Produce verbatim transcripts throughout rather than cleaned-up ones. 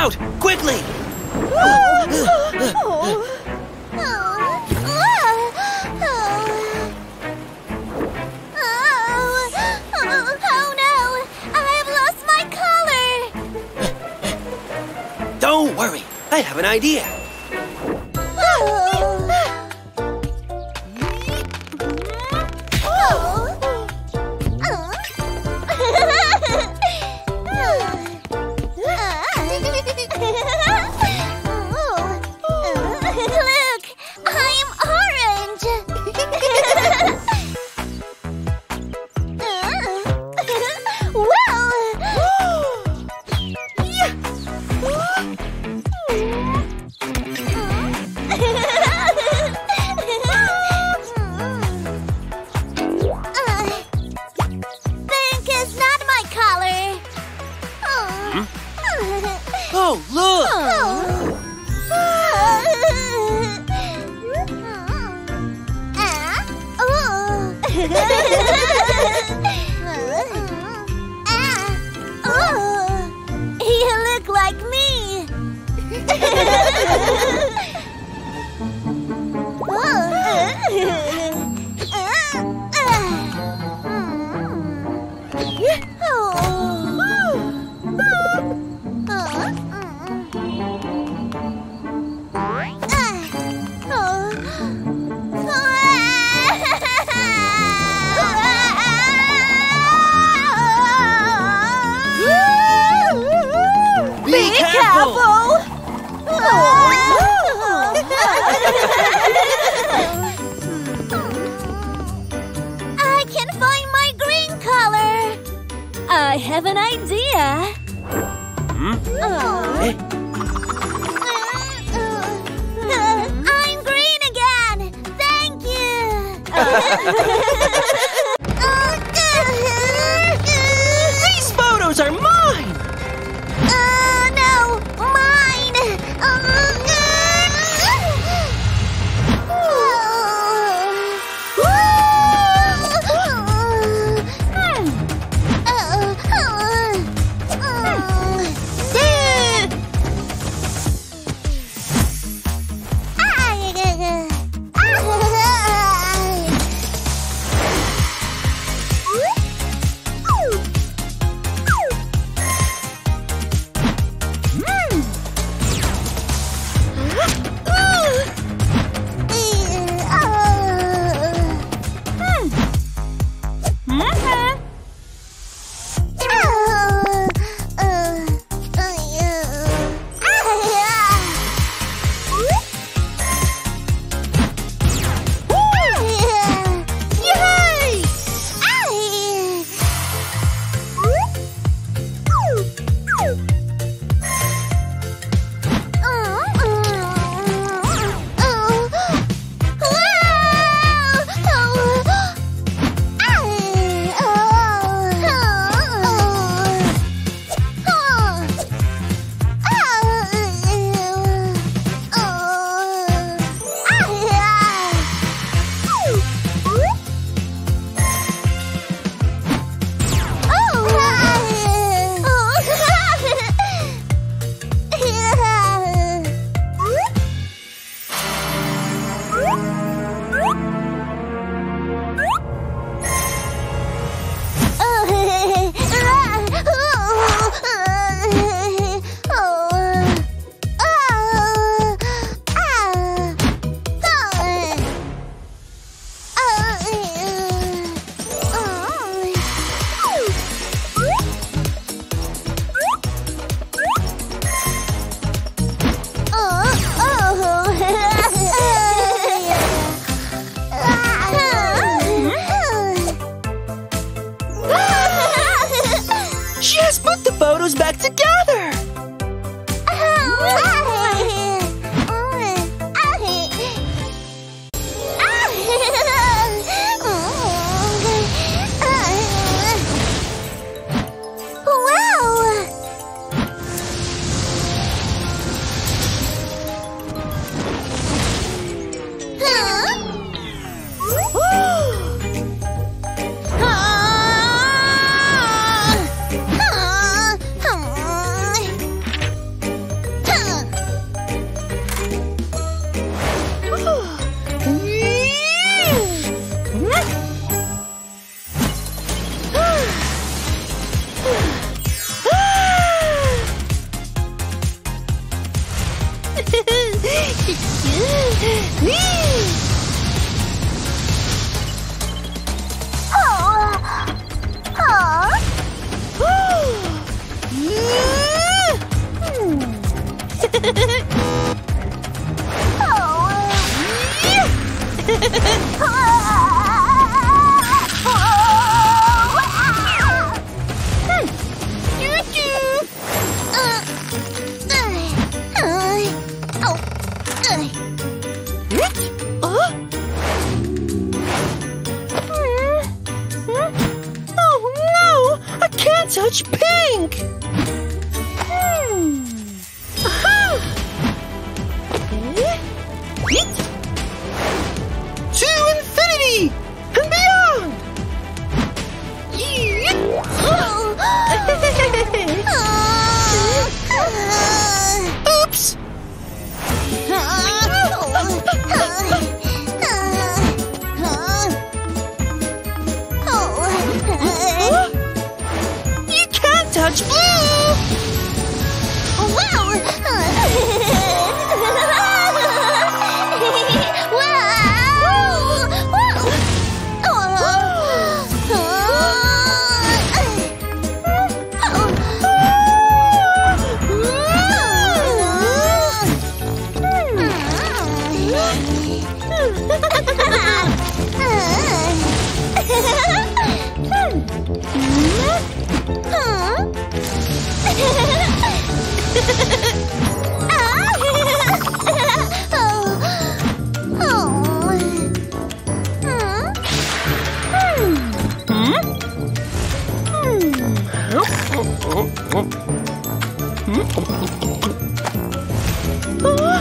out! Quickly! Oh. Don't worry, I have an idea. Look, I'm orange. Wow! Oh, look! You look like me! I can find my green color. I have an idea. Hmm? Oh. Eh? I'm green again. Thank you. These photos are mine. Uh, no, mine. Uh, oh! Touch pink! Hmm. Aha! Eh? It? To infinity! And beyond! Yeah. Oh. Oops! Touch blue! Oh, wow! Wow! Wow!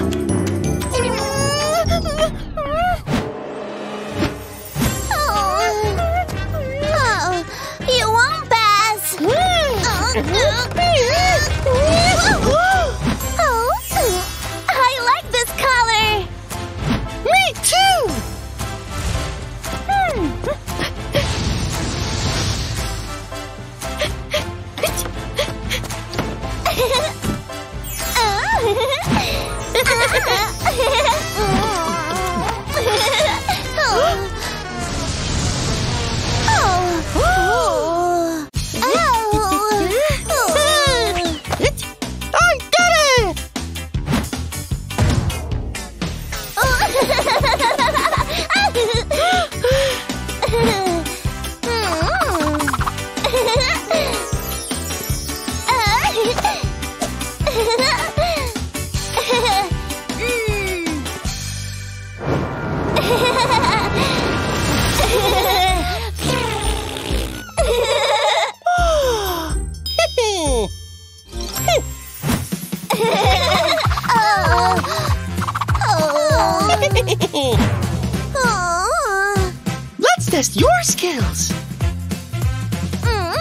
Let's test your skills. Hey!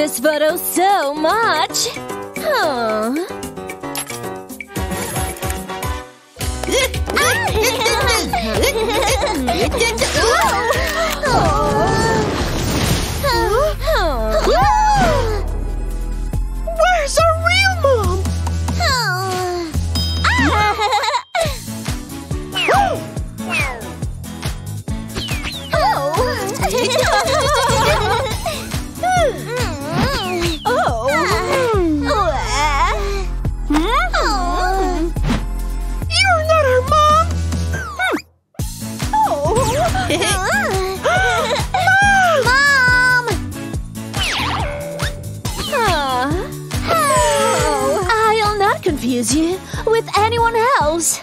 this photo so much! Oh. Where's our real mom? Oh. Oh. Confuse you with anyone else.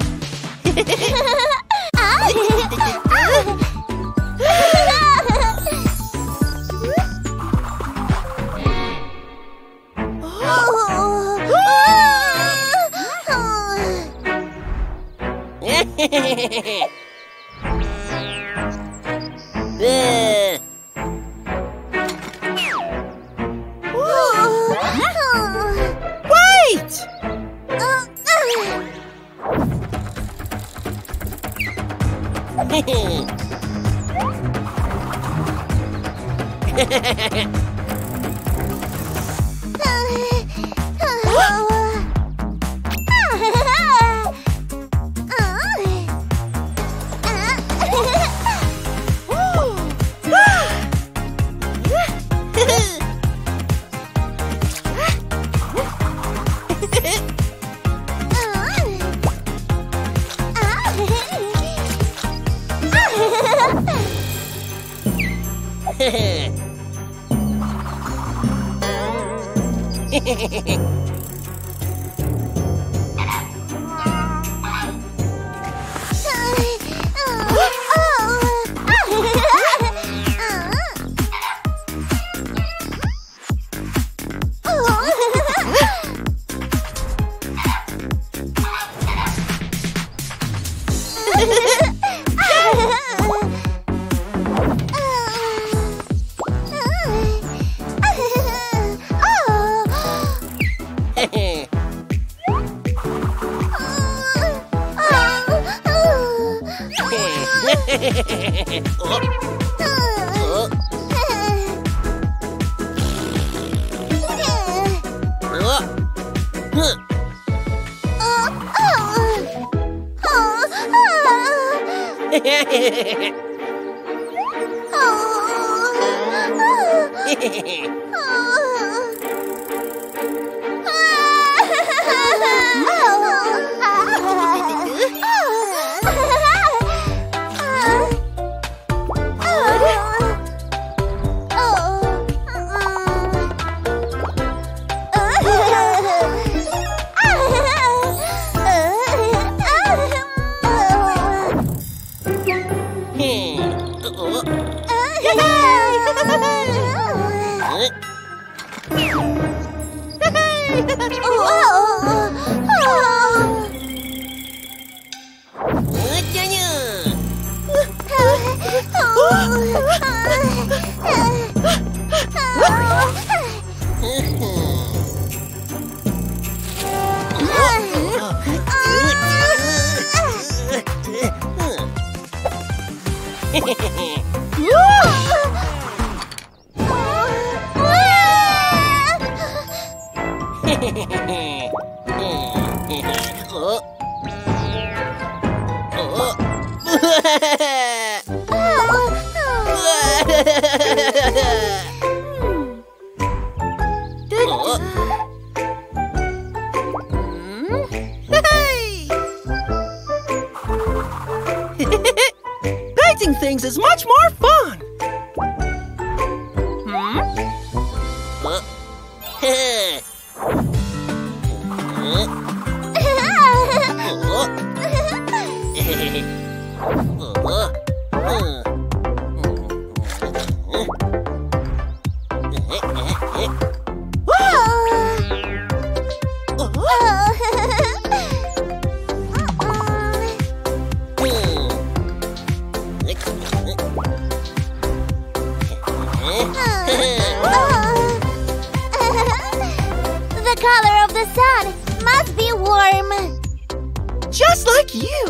just like you.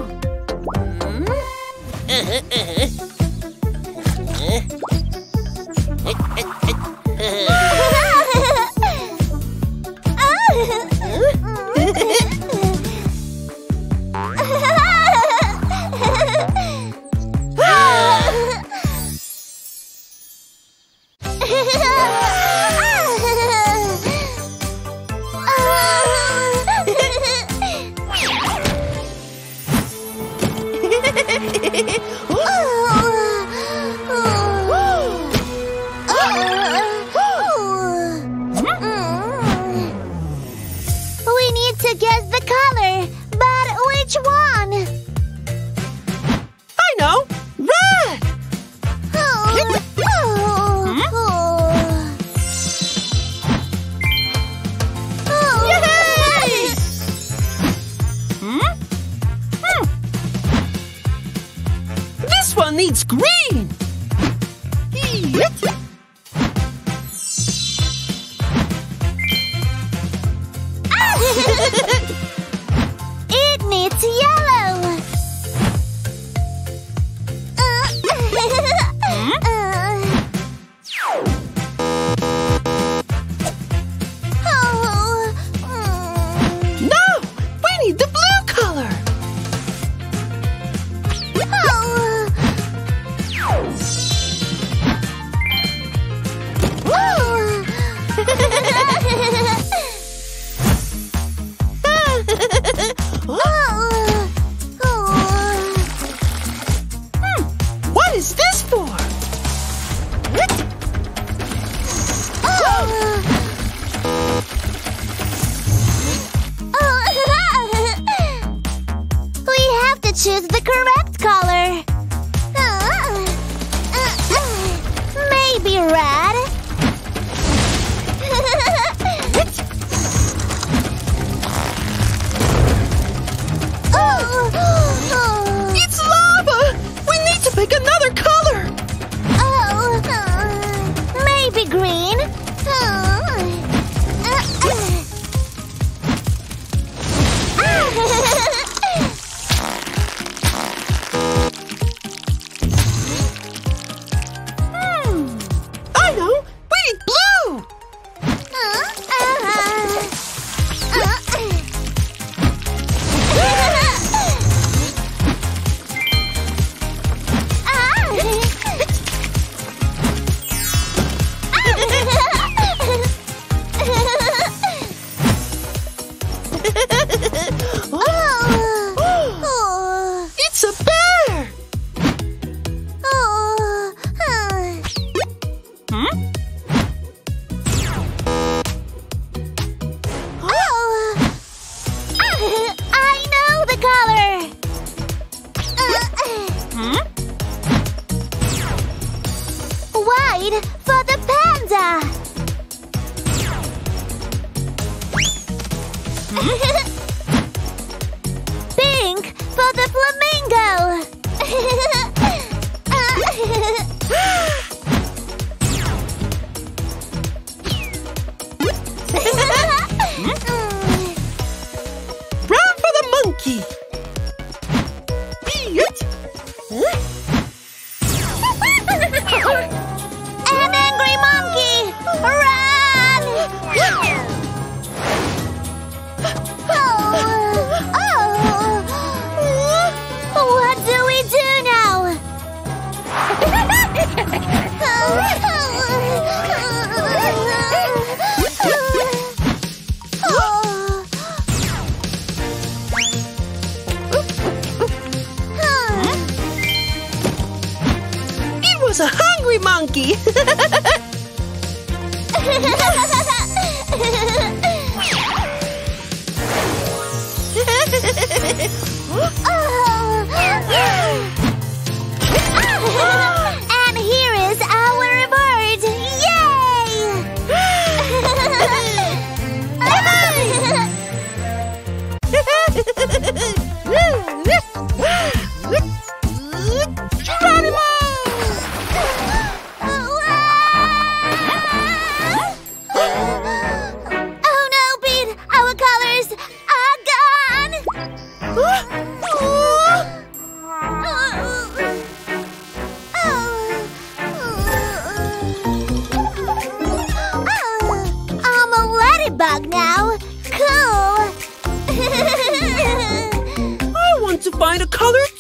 Mm-hmm. Uh-huh, uh-huh. Uh-huh. Uh-huh.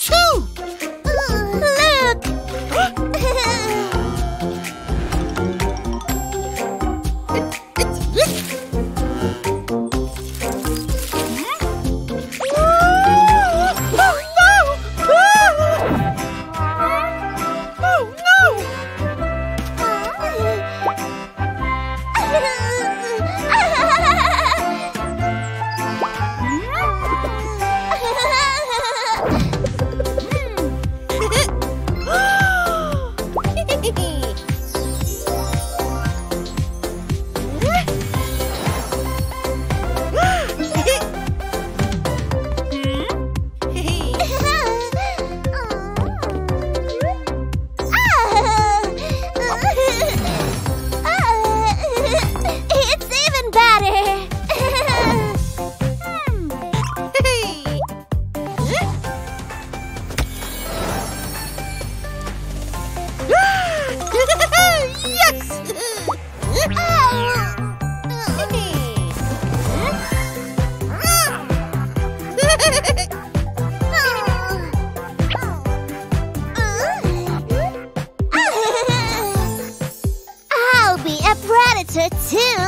Achoo! Look! Oh no! I'll be a predator too.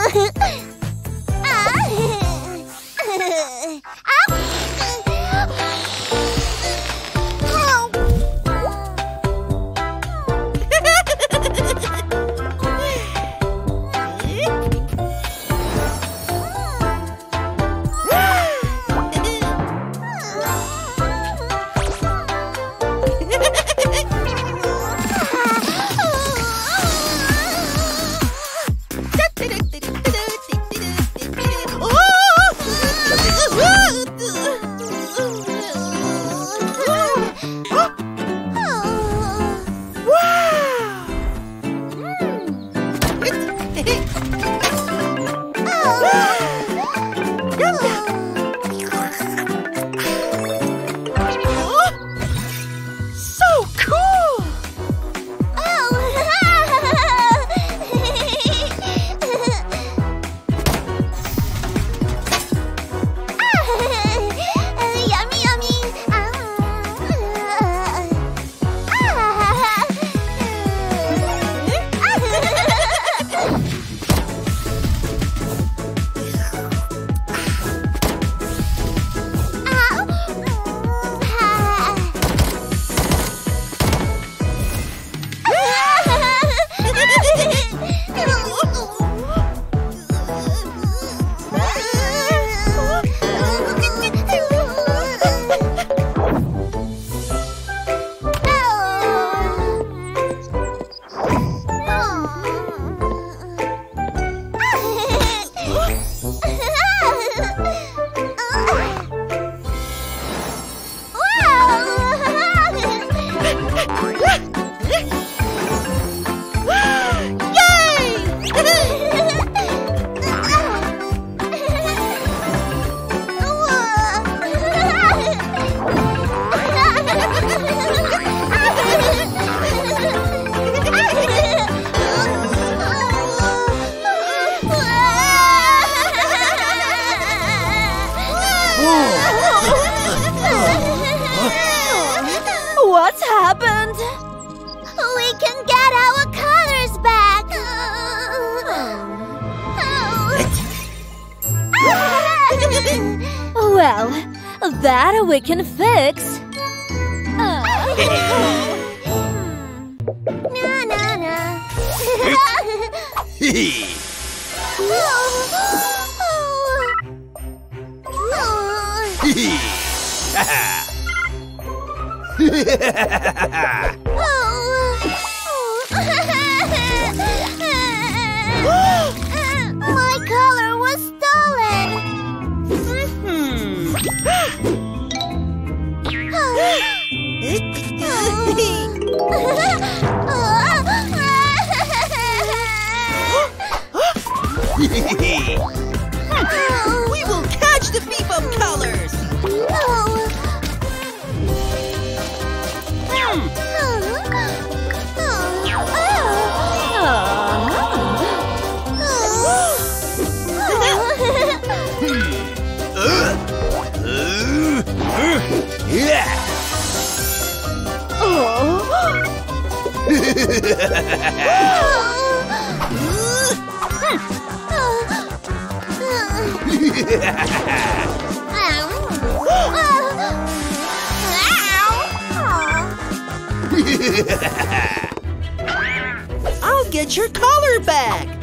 What's happened? We can get our colors back! Well, that we can fix! Na na na! Oh. My color was stolen. Mm-hmm. Oh. We will catch the Bebop colors. Oh. Yeah! I'll get your collar back.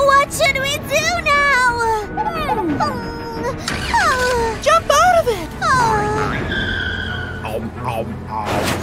What should we do now? Jump out of it!